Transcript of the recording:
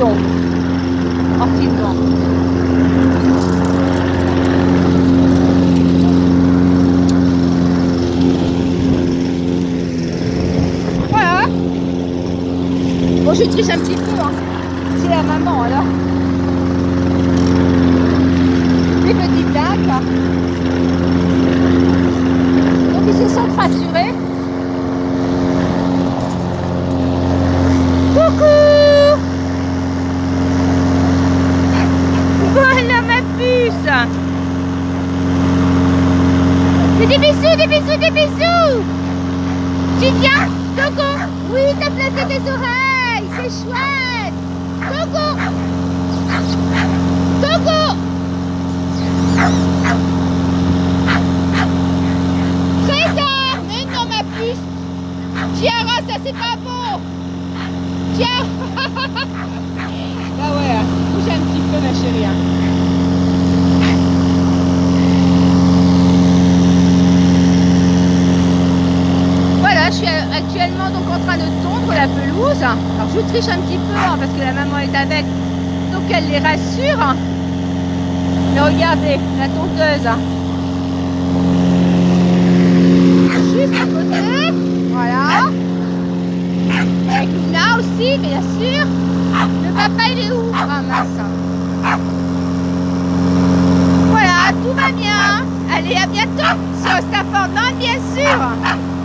Affidon. Voilà. Bon, je triche un petit peu, hein. C'est la maman alors. Les petites dames. Donc ils se sentent rassurés. Coucou! Voilà ma puce! Fais des bisous, des bisous, des bisous! Tu viens? Coco? Oui, t'as placé tes oreilles! C'est chouette! Coco! Coco! Trésor! Mais non ma puce! Tiara, ça c'est pas bon! Tiens. Bah ouais, bouge un petit peu ma chérie. Voilà, je suis actuellement donc en train de tondre la pelouse. Alors je triche un petit peu hein, parce que la maman est avec, donc elle les rassure. Mais regardez, la tondeuse. Juste à côté, voilà. Avec Luna aussi, bien sûr. Le papa, il est où? Ah mince. Voilà, tout va bien. Allez, à bientôt sur Staffordland, bien sûr.